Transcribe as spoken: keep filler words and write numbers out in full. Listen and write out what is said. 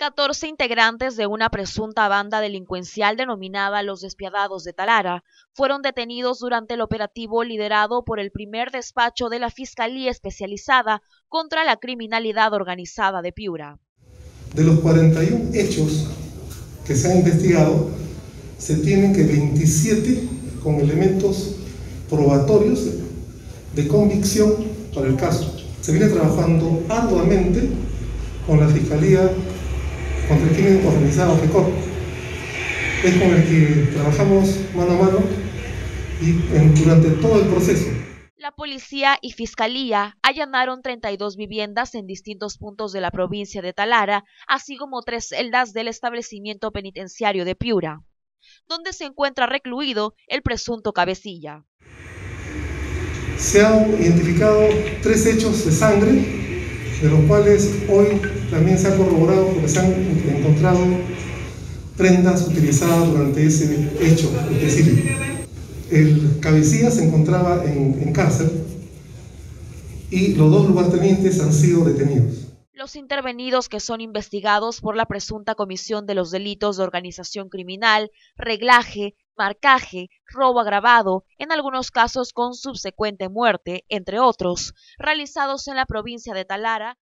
catorce integrantes de una presunta banda delincuencial denominada Los Despiadados de Talara fueron detenidos durante el operativo liderado por el primer despacho de la Fiscalía Especializada contra la Criminalidad Organizada de Piura. De los cuarenta y uno hechos que se han investigado, se tienen que veintisiete con elementos probatorios de convicción para el caso. Se viene trabajando arduamente con la Fiscalía contra el Crimen Organizado, FECOR. Es con el que trabajamos mano a mano y en, durante todo el proceso. La policía y fiscalía allanaron treinta y dos viviendas en distintos puntos de la provincia de Talara, así como tres celdas del establecimiento penitenciario de Piura, donde se encuentra recluido el presunto cabecilla. Se han identificado tres hechos de sangre, de los cuales hoy también se ha corroborado porque se han encontrado prendas utilizadas durante ese hecho específico. El cabecilla se encontraba en, en cárcel y los dos lugartenientes han sido detenidos. Los intervenidos, que son investigados por la presunta comisión de los delitos de organización criminal, reglaje, marcaje, robo agravado, en algunos casos con subsecuente muerte, entre otros, realizados en la provincia de Talara,